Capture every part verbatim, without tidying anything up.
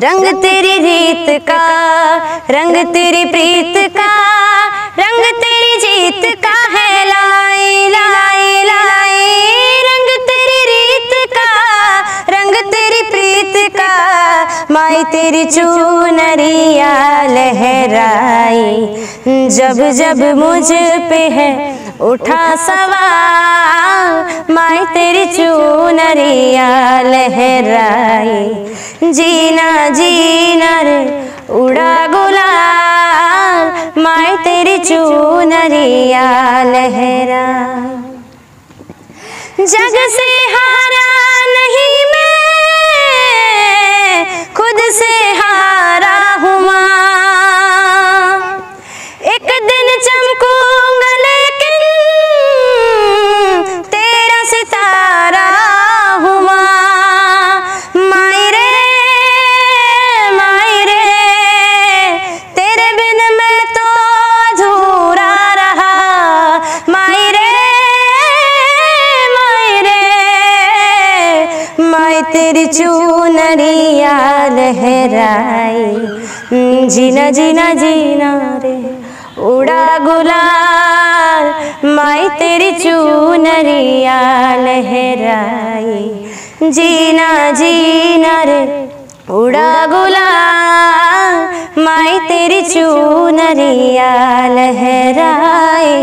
रंग तेरी रीत का, रंग तेरी प्रीत का, रंग तेरी जीत का है लाई लाई लाई। रंग तेरी रीत का, रंग तेरी प्रीत का, माई तेरी चुनरिया लहराई। जब जब मुझ पे है उठा सवाल, माई तेरी चुनरिया लहराई। जीना जीना रे उड़ा गुलाल, माई तेरी चुनरिया लहराई। जग से हारा नहीं मैं, खुद से हारा हूँ माँ। एक दिन चमकूंगा लेकिन तेरा सितारा हूँ माँ। माई तेरी चुनरिया लहराई। जीना जीना जीना रे उड़ा गुलाल, माई तेरी चुनरिया लहराई। जीना जीना रे उड़ा गुलाल, माई तेरी चुनरिया लहराई।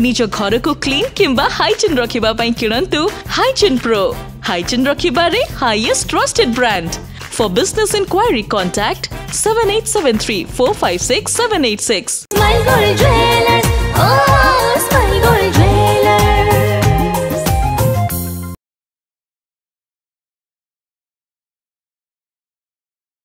निज घर को क्लीन किंबा हाइजीन रखिबा पई किनंतु हाइजीन प्रो। हाइजीन रखिबा रे highest trusted brand. For business inquiry contact seven eight seven three four five six seven eight six.